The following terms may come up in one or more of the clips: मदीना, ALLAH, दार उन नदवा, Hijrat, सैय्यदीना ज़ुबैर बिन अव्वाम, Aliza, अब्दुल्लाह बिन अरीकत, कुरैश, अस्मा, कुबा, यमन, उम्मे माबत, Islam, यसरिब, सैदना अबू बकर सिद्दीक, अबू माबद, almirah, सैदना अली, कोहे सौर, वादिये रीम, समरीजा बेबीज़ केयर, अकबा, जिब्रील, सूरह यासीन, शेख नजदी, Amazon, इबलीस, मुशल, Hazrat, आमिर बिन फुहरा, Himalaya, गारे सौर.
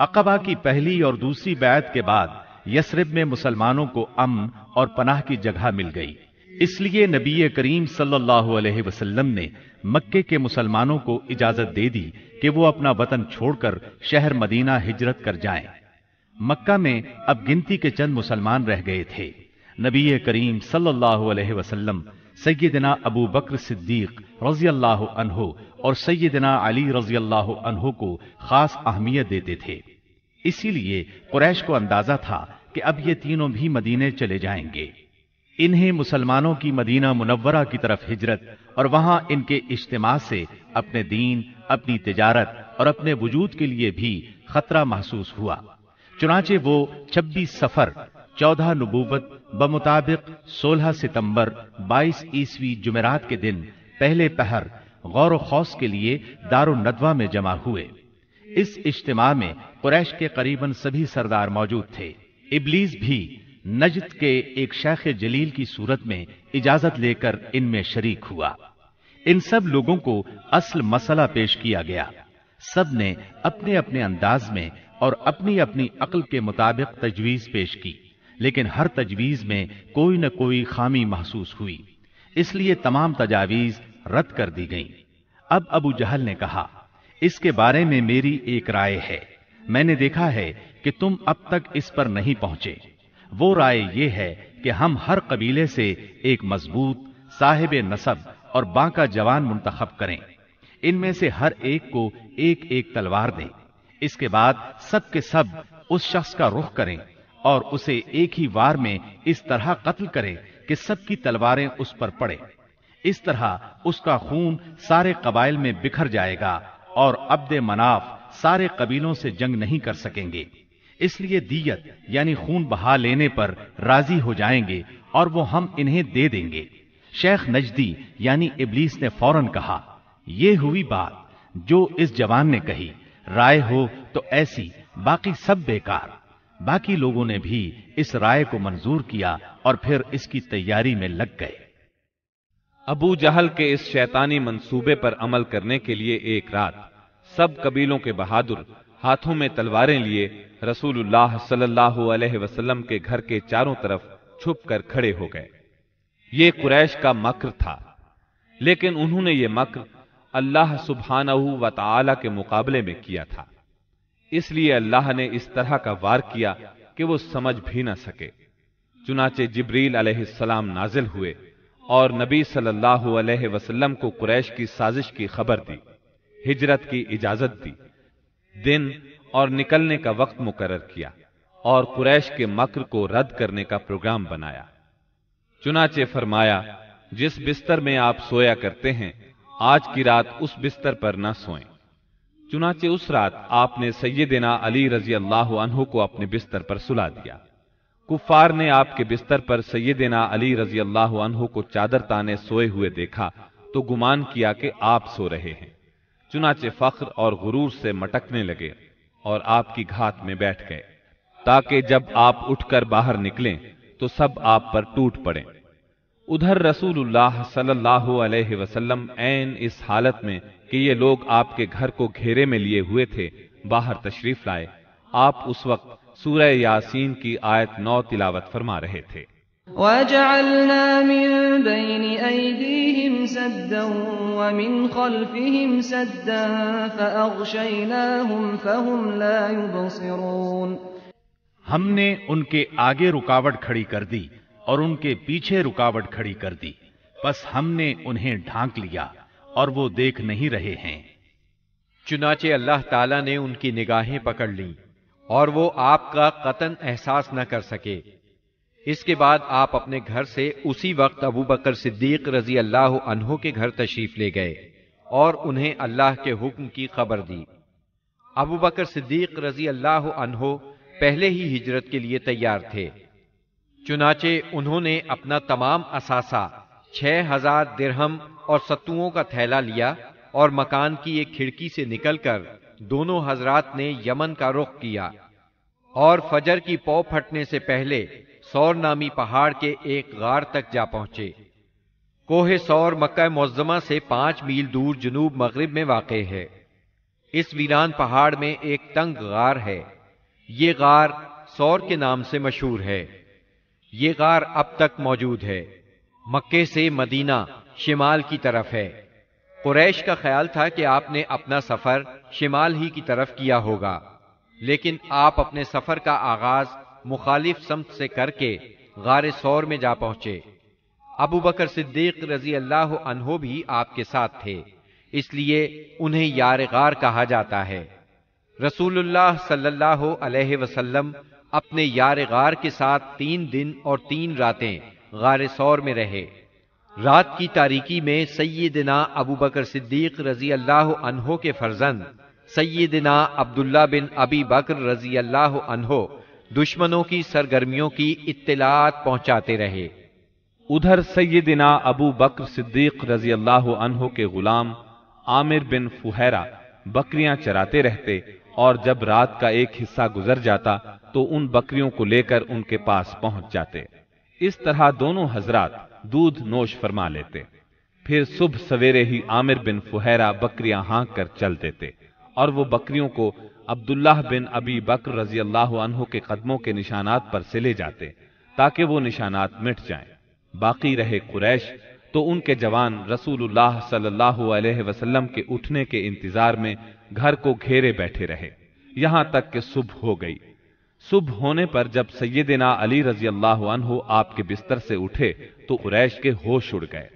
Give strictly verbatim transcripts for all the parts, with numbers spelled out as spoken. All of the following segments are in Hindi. अकबा की पहली और दूसरी बैत के बाद यसरिब में मुसलमानों को अमन और पनाह की जगह मिल गई। इसलिए नबी करीम सल्लल्लाहु अलैहि वसल्लम ने मक्के के मुसलमानों को इजाजत दे दी कि वो अपना वतन छोड़कर शहर मदीना हिजरत कर जाएं। मक्का में अब गिनती के चंद मुसलमान रह गए थे। नबी करीम सल्लल्लाहु अलैहि वसल्लम सैयदना अबू बकर सिद्दीक रज़ियल्लाहु अन्हो और सैयदना अली रज़ियल्लाहु अन्हो को खास अहमियत देते थे। इसीलिए कुरैश को अंदाजा था कि अब ये तीनों भी मदीने चले जाएंगे। इन्हें मुसलमानों की मदीना मुनव्वरा की तरफ हिजरत और वहां इनके इज्तिमा से अपने दीन, अपनी तिजारत और अपने वजूद के लिए भी खतरा महसूस हुआ। चुनाचे वो छब्बीस सफर चौदह नबूवत बमुताबिक सोलह सितंबर बाईस ईस्वी जुमेरात के दिन पहले पहर गौर खौस के लिए दार उन नदवा में जमा हुए। इस इज्तिमा में कुरैश के करीबन सभी सरदार मौजूद थे। इबलीस भी नजद के एक शेख जलील की सूरत में इजाजत लेकर इनमें शरीक हुआ। इन सब लोगों को असल मसला पेश किया गया। सब ने अपने अपने अंदाज में और अपनी अपनी अक्ल के मुताबिक तजवीज पेश की, लेकिन हर तजवीज में कोई न कोई खामी महसूस हुई। इसलिए तमाम तजावीज रद्द कर दी गईं। अब अबू जहल ने कहा, इसके बारे में मेरी एक राय है। मैंने देखा है कि तुम अब तक इस पर नहीं पहुंचे। वो राय यह है कि हम हर कबीले से एक मजबूत साहिब नसब और बांका जवान मुंतखब करें। इनमें से हर एक को एक एक तलवार दें। इसके बाद सब के सब उस शख्स का रुख करें और उसे एक ही वार में इस तरह कत्ल करें कि सबकी तलवारें उस पर पड़े। इस तरह उसका खून सारे कबाइल में बिखर जाएगा और अब्दे मनाफ सारे कबीलों से जंग नहीं कर सकेंगे। इसलिए दियत यानी खून बहा लेने पर राजी हो जाएंगे और वो हम इन्हें दे देंगे। शेख नजदी यानी इबलीस ने फौरन कहा, ये हुई बात जो इस जवान ने कही। राय हो तो ऐसी, बाकी सब बेकार। बाकी लोगों ने भी इस राय को मंजूर किया और फिर इसकी तैयारी में लग गए। अबू जहल के इस शैतानी मंसूबे पर अमल करने के लिए एक रात सब कबीलों के बहादुर हाथों में तलवारें लिए रसूलुल्लाह सल्लल्लाहु अलैहि वसल्लम के घर के चारों तरफ छुपकर खड़े हो गए। ये कुरैश का मक्र था, लेकिन उन्होंने ये मक्र अल्लाह सुब्हानहु व तआला के मुकाबले में किया था। इसलिए अल्लाह ने इस तरह का वार किया कि वो समझ भी न सके। चुनाचे जिब्रील अलैहिस्सलाम नाजिल हुए और नबी सल्लल्लाहु अलैहि वसल्लम को कुरैश की साजिश की खबर दी, हिजरत की इजाजत दी, दिन और निकलने का वक्त मुकर्रर किया और कुरैश के मक्र को रद्द करने का प्रोग्राम बनाया। चुनाचे फरमाया, जिस बिस्तर में आप सोया करते हैं, आज की रात उस बिस्तर पर न सोएं। चुनाचे उस रात आपने सैयदना अली रजी अल्लाह अन्हु को अपने बिस्तर पर सुला दिया। कुफार ने आपके बिस्तर पर सैयदना अली रजी अल्लाह अन्हु को चादर ताने सोए हुए देखा तो गुमान किया कि आप सो रहे हैं। चुनाचे फख्र और गुरूर से मटकने लगे और आपकी घात में बैठ गए, ताकि जब आप उठकर बाहर निकलें तो सब आप पर टूट पड़े। उधर रसूलुल्लाह सल्लल्लाहु अलैहि वसल्लम ऐन इस हालत में कि ये लोग आपके घर को घेरे में लिए हुए थे बाहर तशरीफ लाए। आप उस वक्त सूरह यासीन की आयत नौ तिलावत फरमा रहे थे। وَجَعَلْنَا مِن بَيْنِ أَيْدِيهِمْ سَدًّا وَمِنْ خَلْفِهِمْ سَدًّا فَأَغْشَيْنَاهُمْ فَهُمْ لَا يُبْصِرُونَ। हमने उनके आगे रुकावट खड़ी कर दी और उनके पीछे रुकावट खड़ी कर दी, बस हमने उन्हें ढांक लिया और वो देख नहीं रहे हैं। चुनाचे अल्लाह ताला ने उनकी निगाहें पकड़ लीं और वो आपका कतन एहसास न कर सके। इसके बाद आप अपने घर से उसी वक्त अबू बकर सिद्दीक रजी अल्लाह अन्हो के घर तशरीफ ले गए और उन्हें अल्लाह के हुक्म की खबर दी। अबू बकर सिद्दीक रजी अल्लाह अन्हो पहले ही हिजरत के लिए तैयार थे। चुनाचे उन्होंने अपना तमाम असासा छह हजार दिरहम और सत्तुओं का थैला लिया और मकान की एक खिड़की से निकलकर दोनों हजरात ने यमन का रुख किया और फजर की पौ फटने से पहले सौर नामी पहाड़ के एक गार तक जा पहुंचे। कोहे सौर मक्का मुअज़्ज़मा से पांच मील दूर जुनूब मगरिब में वाक़े है। इस वीरान पहाड़ में एक तंग गार है। ये गार सौर के नाम से मशहूर है। ये गार अब तक मौजूद है। मक्के से मदीना शिमाल की तरफ है। कुरैश का ख्याल था कि आपने अपना सफर शिमाल ही की तरफ किया होगा, लेकिन आप अपने सफर का आगाज मुखालिफ समत से करके गारे सौर में जा पहुंचे। अबू बकर सिद्दीक रजी अल्लाह अन्हो भी आपके साथ थे, इसलिए उन्हें यार गार कहा जाता है। रसूलुल्लाह सल्लल्लाहु अलैहि वसल्लम अपने यार गार के साथ तीन दिन और तीन रातें गारे सौर में रहे। रात की तारीकी में सैयदना अबू बकर सिद्दीक रजी अल्लाह अन्हो के फर्जंद सैयदना अब्दुल्ला बिन अबी बकर रजी अल्लाह अन्हो दुश्मनों की सरगर्मियों की इत्तिलात पहुंचाते रहे। उधर सैयदना अबू बकर सिद्दीक रजी अल्लाह अन्हो के गुलाम आमिर बिन फुहरा बकरियां चराते रहते, और जब रात का एक हिस्सा गुजर जाता तो उन बकरियों को लेकर उनके पास पहुंच जाते। इस तरह दोनों हजरात दूध नोश फरमा लेते। फिर सुबह सवेरे ही आमिर बिन फुहरा बकरियां हाँक कर चल देते, और वो बकरियों को अब्दुल्लाह बिन अबी बकर रजी अल्लाह अन्हो के कदमों के निशानात पर से ले जाते ताकि वो निशानात मिट जाएं। बाकी रहे कुरैश तो उनके जवान रसूलुल्लाह सल्लल्लाहु अलैहि वसल्लम के उठने के इंतजार में घर को घेरे बैठे रहे, यहां तक कि सुबह हो गई। सुबह होने पर जब सैयदना अली रजी अल्लाह अन्हो आपके बिस्तर से उठे तो कुरैश के होश उड़ गए।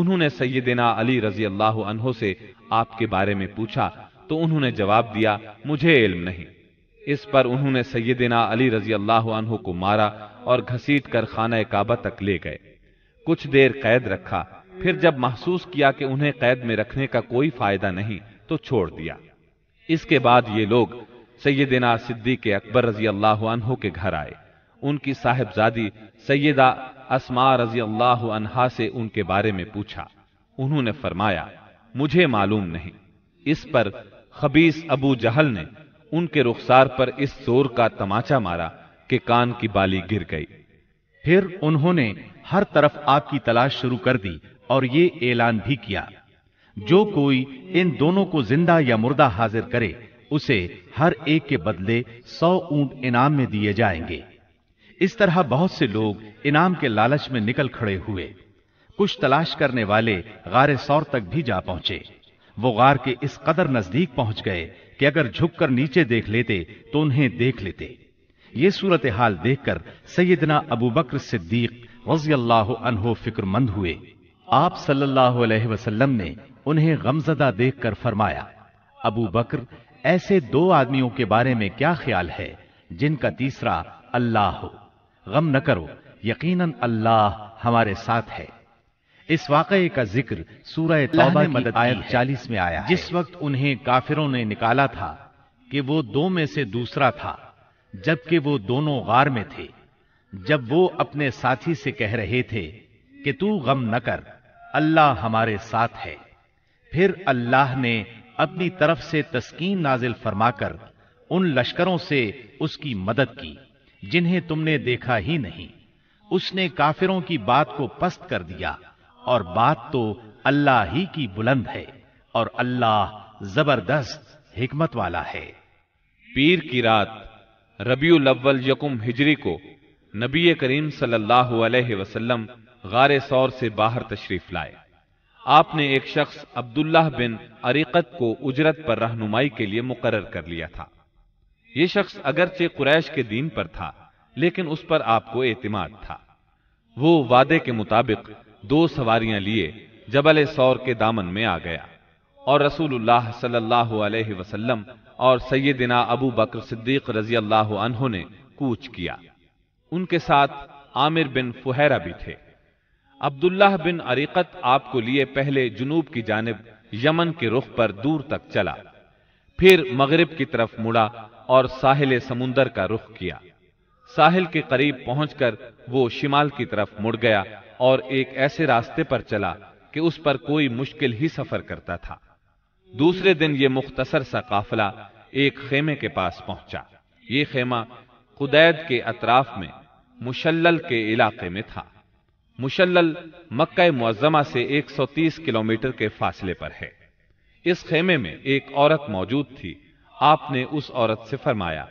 उन्होंने सैयदना अली रजी अल्लाह अन्हो से आपके बारे में पूछा तो उन्होंने जवाब दिया, मुझे इल्म नहीं। इस पर उन्होंने सैयदना अली रजी अल्लाह अन्हो को मारा और घसीट कर खाना काबा तक ले गए। कुछ देर कैद रखा, फिर जब महसूस किया कि उन्हें कैद में रखने का कोई फायदा नहीं तो छोड़ दिया। इसके बाद ये लोग सैयदना सिद्दीक अकबर रजी अल्लाह अन्हो के घर आए। उनकी साहिबजादी सैयदा अस्मा रजी अल्लाह अन्हा से उनके बारे में पूछा। उन्होंने फरमाया, मुझे मालूम नहीं। इस पर खबीस अबू जहल ने उनके रुखसार पर इस जोर का तमाचा मारा कि कान की बाली गिर गई। फिर उन्होंने हर तरफ आपकी तलाश शुरू कर दी और ये ऐलान भी किया, जो कोई इन दोनों को जिंदा या मुर्दा हाजिर करे उसे हर एक के बदले सौ ऊंट इनाम में दिए जाएंगे। इस तरह बहुत से लोग इनाम के लालच में निकल खड़े हुए। कुछ तलाश करने वाले गारे सौर तक भी जा पहुंचे। वो गार के इस कदर नजदीक पहुंच गए कि अगर झुककर नीचे देख लेते तो उन्हें देख लेते। ये सूरत हाल देखकर सैयदना अबू बकर सिद्दीक रज़ियल्लाहु अन्हो फिक्रमंद हुए। आप सल्लल्लाहु अलैहि वसल्लम ने उन्हें गमजदा देखकर फरमाया, अबू बकर, ऐसे दो आदमियों के बारे में क्या ख्याल है जिनका तीसरा अल्लाह हो? गम न करो, यकीनन अल्लाह हमारे साथ है। इस वाकये का जिक्र सूरह तौबा की आयत चालीस में आया, जिस वक्त उन्हें काफिरों ने निकाला था कि वो दो में से दूसरा था, जबकि वो दोनों गार में थे। जब वो अपने साथी से कह रहे थे कि तू गम न कर, अल्लाह हमारे साथ है, फिर अल्लाह ने अपनी तरफ से तस्कीन नाजिल फरमाकर उन लश्करों से उसकी मदद की जिन्हें तुमने देखा ही नहीं। उसने काफिरों की बात को पस्त कर दिया, और बात तो अल्लाह ही की बुलंद है, और अल्लाह जबरदस्त हिकमत वाला है। पीर की रात रबीउल अव्वल यकुम हिजरी को नबी करीम सल्लल्लाहु अलैहि वसल्लम गारे सौर से बाहर तशरीफ लाए। आपने एक शख्स अब्दुल्लाह बिन अरीकत को उजरत पर रहनुमाई के लिए मुकर्रर कर लिया था। यह शख्स अगरचे कुरैश के दीन पर था, लेकिन उस पर आपको एतमाद था। वो वादे के मुताबिक दो सवारियां लिए जबल सौर के दामन में आ गया, और रसूलुल्लाह सल्लल्लाहु अलैहि वसल्लम और सैयदना अबू बकर सिद्दीक रजी अल्लाह अन्हो ने कूच किया। उनके साथ आमिर बिन फुहरा भी थे। अब्दुल्लाह बिन अरीकत आपको लिए पहले जुनूब की जानिब यमन के रुख पर दूर तक चला, फिर मगरिब की तरफ मुड़ा और साहिल समुंदर का रुख किया। साहिल के करीब पहुंचकर वो शिमाल की तरफ मुड़ गया और एक ऐसे रास्ते पर चला कि उस पर कोई मुश्किल ही सफर करता था। दूसरे दिन ये मुख्तसर सा काफिला एक खेमे के पास पहुंचा। ये खेमा कुदैद के अतराफ में मुशल के इलाके में था। मुशल मक्का मुअज़्ज़मा से एक सौ तीस किलोमीटर के फासले पर है। इस खेमे में एक औरत मौजूद थी। आपने उस औरत से फरमाया,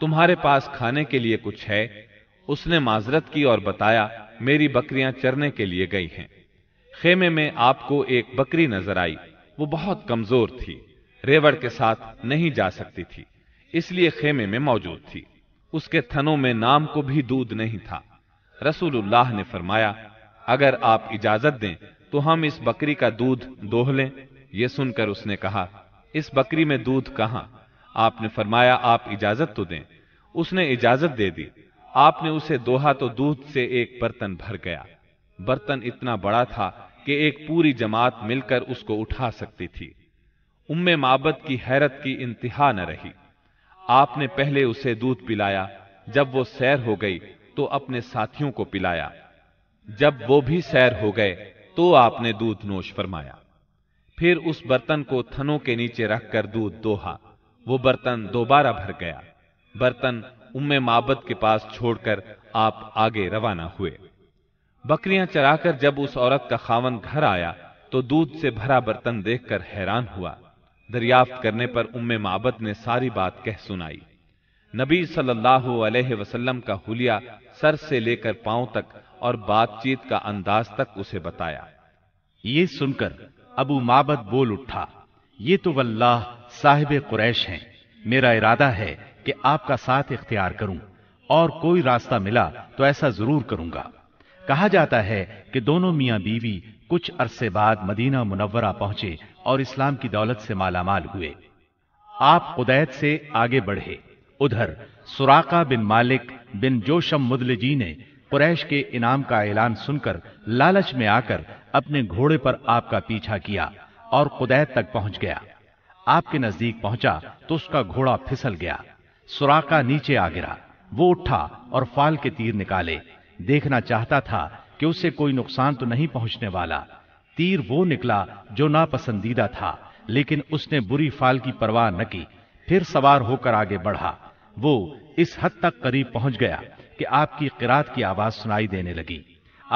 तुम्हारे पास खाने के लिए कुछ है? उसने माजरत की और बताया, मेरी बकरियां चरने के लिए गई हैं। खेमे में आपको एक बकरी नजर आई, वो बहुत कमजोर थी, रेवड़ के साथ नहीं जा सकती थी, इसलिए खेमे में मौजूद थी। उसके थनों में नाम को भी दूध नहीं था। रसूलुल्लाह ने फरमाया, अगर आप इजाजत दें तो हम इस बकरी का दूध दोह लें। यह सुनकर उसने कहा, इस बकरी में दूध कहाँ? आपने फरमाया, आप इजाजत तो दें। उसने इजाजत दे दी। आपने उसे दोहा तो दूध से एक बर्तन भर गया। बर्तन इतना बड़ा था कि एक पूरी जमात मिलकर उसको उठा सकती थी। उम्मे माबत की हैरत की इंतहा न रही। आपने पहले उसे दूध पिलाया, जब वो सैर हो गई तो अपने साथियों को पिलाया, जब वो भी सैर हो गए तो आपने दूध नोश फरमाया। फिर उस बर्तन को थनों के नीचे रखकर दूध दोहा, वो बर्तन दोबारा भर गया। बर्तन उम्मे माबत के पास छोड़कर आप आगे रवाना हुए। बकरियां चराकर जब उस औरत का खावन घर आया तो दूध से भरा बर्तन देखकर हैरान हुआ। दरियाफ्त करने पर उम्मे माबत ने सारी बात कह सुनाई। नबी सल्लल्लाहु अलैहि वसल्लम का हुलिया सर से लेकर पांव तक और बातचीत का अंदाज तक उसे बताया। ये सुनकर अबू माबद बोल उठा, ये तो वल्लाह साहिब कुरैश हैं। मेरा इरादा है कि आपका साथ इख्तियार करूं और कोई रास्ता मिला तो ऐसा जरूर करूंगा। कहा जाता है कि दोनों मियाँ बीवी कुछ अरसे बाद मदीना मुनव्वरा पहुंचे और इस्लाम की दौलत से मालामाल हुए। आप कुदैद से आगे बढ़े। उधर सुराका बिन मालिक बिन जोशम मुदलिजी ने कुरैश के इनाम का ऐलान सुनकर लालच में आकर अपने घोड़े पर आपका पीछा किया और कुदैद तक पहुंच गया। आपके नजदीक पहुंचा तो उसका घोड़ा फिसल गया। सुराका नीचे आ गिरा। वो उठा और फाल के तीर निकाले। देखना चाहता था कि उसे कोई नुकसान तो नहीं पहुंचने वाला। तीर वो निकला जो नापसंदीदा था, लेकिन उसने बुरी फाल की परवाह न की। फिर सवार होकर आगे बढ़ा। वो इस हद तक करीब पहुंच गया कि आपकी क़िरात की आवाज़ सुनाई देने लगी।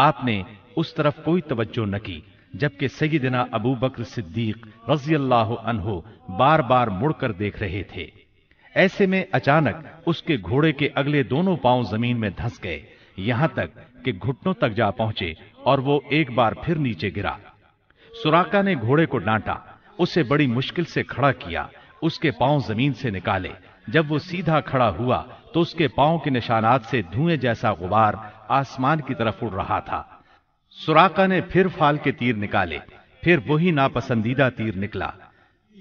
आपने उस तरफ कोई तवज्जो न की, जबकि सैदना अबू बकर सिद्दीक रज़ियल्लाहु अन्हो बार बार मुड़कर देख रहे थे। ऐसे में अचानक उसके घोड़े के अगले दोनों पांव जमीन में धंस गए, यहां तक कि घुटनों तक जा पहुंचे और वो एक बार फिर नीचे गिरा। सुराका ने घोड़े को डांटा, उसे बड़ी मुश्किल से खड़ा किया, उसके पांव जमीन से निकाले। जब वो सीधा खड़ा हुआ तो उसके पांव के निशानात से धुएं जैसा गुबार आसमान की तरफ उड़ रहा था। सुराका ने फिर फाल के तीर निकाले। फिर वही नापसंदीदा तीर निकला।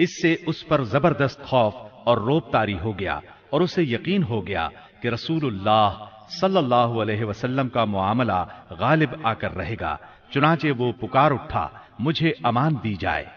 इससे उस पर जबरदस्त खौफ और रोब तारी हो गया और उसे यकीन हो गया कि रसूलुल्लाह सल्लल्लाहु अलैहि वसल्लम का मुआमला गालिब आकर रहेगा। चुनाचे वो पुकार उठा, मुझे अमान दी जाए।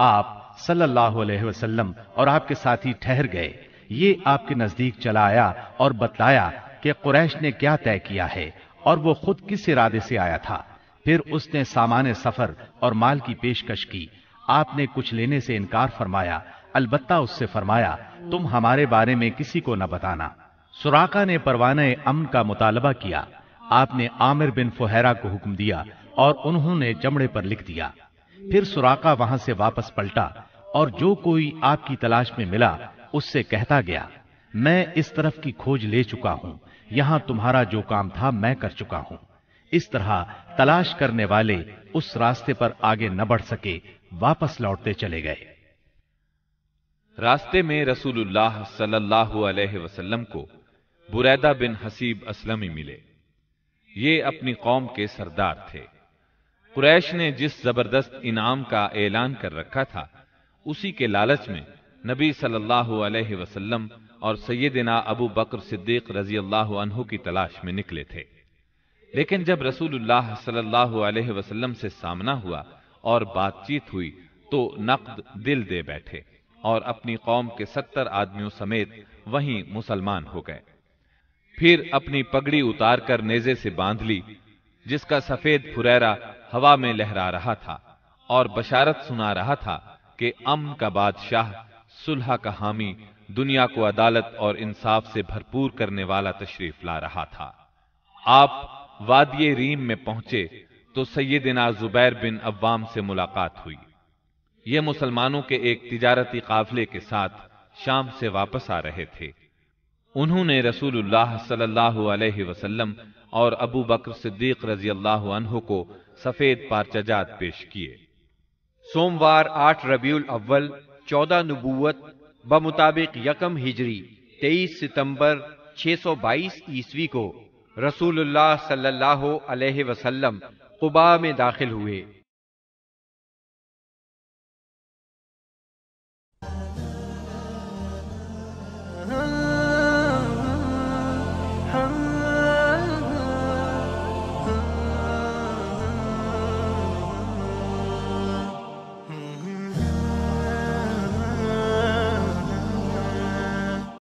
आप सल्लल्लाहु अलैहि वसल्लम और आपके साथी ठहर गए। ये आपके नजदीक चला आया और बतलाया कि कुरैश ने क्या तय किया है और वो खुद किस इरादे से आया था। फिर उसने सामाने सफर और माल की पेशकश की। आपने कुछ लेने से इनकार फरमाया, अलबत्ता उससे फरमाया, तुम हमारे बारे में किसी को न बताना। सुराका ने परवाने अमन का मुतालबा किया। आपने आमिर बिन फुहरा को हुक्म दिया और उन्होंने चमड़े पर लिख दिया। फिर सुराका वहां से वापस पलटा और जो कोई आपकी तलाश में मिला उससे कहता गया, मैं इस तरफ की खोज ले चुका हूँ, यहाँ तुम्हारा जो काम था मैं कर चुका हूँ। इस तरह तलाश करने वाले उस रास्ते पर आगे न बढ़ सके, वापस लौटते चले गए। रास्ते में रसूलुल्लाह सल्लल्लाहु अलैहि वसल्लम को बुरैदा बिन हसीब असलमी मिले। ये अपनी कौम के सरदार थे। कुरैश ने जिस जबरदस्त इनाम का ऐलान कर रखा था, उसी के लालच में नबी सल्लल्लाहु अलैहि वसल्लम और सैयदना अबू बकर सिद्दीक रज़ियल्लाहु अन्हु की तलाश में निकले थे। लेकिन जब रसूलुल्लाह सल्लल्लाहु अलैहि वसल्लम से सामना हुआ और बातचीत हुई तो नक़द दिल दे बैठे और अपनी कौम के सत्तर आदमियों समेत वहीं मुसलमान हो गए। फिर अपनी पगड़ी उतार कर नेजे से बांध ली, जिसका सफेद फुरैरा हवा में लहरा रहा था और बशारत सुना रहा था कि अम्न का बादशाह, सुलह का हामी, दुनिया को अदालत और इंसाफ से भरपूर करने वाला तशरीफ ला रहा था। आप वादिये रीम में पहुंचे तो सैय्यदीना ज़ुबैर बिन अव्वाम से मुलाकात हुई। ये मुसलमानों के एक तिजारती काफिले के साथ शाम से वापस आ रहे थे। उन्होंने रसूलुल्लाह सल्लल्लाहु अलैहि वसल्लम और अबू बकर सिद्दीक रजी अल्लाह अन्हु को सफेद पारचाजात पेश किए। सोमवार आठ रबीउल अव्वल चौदह नबूवत बमुताबिक यकम हिजरी तेईस सितंबर छह सौ बाईस ईस्वी को रसूलुल्लाह सल्लल्लाहु अलैहि वसल्लम कुबा में दाखिल हुए।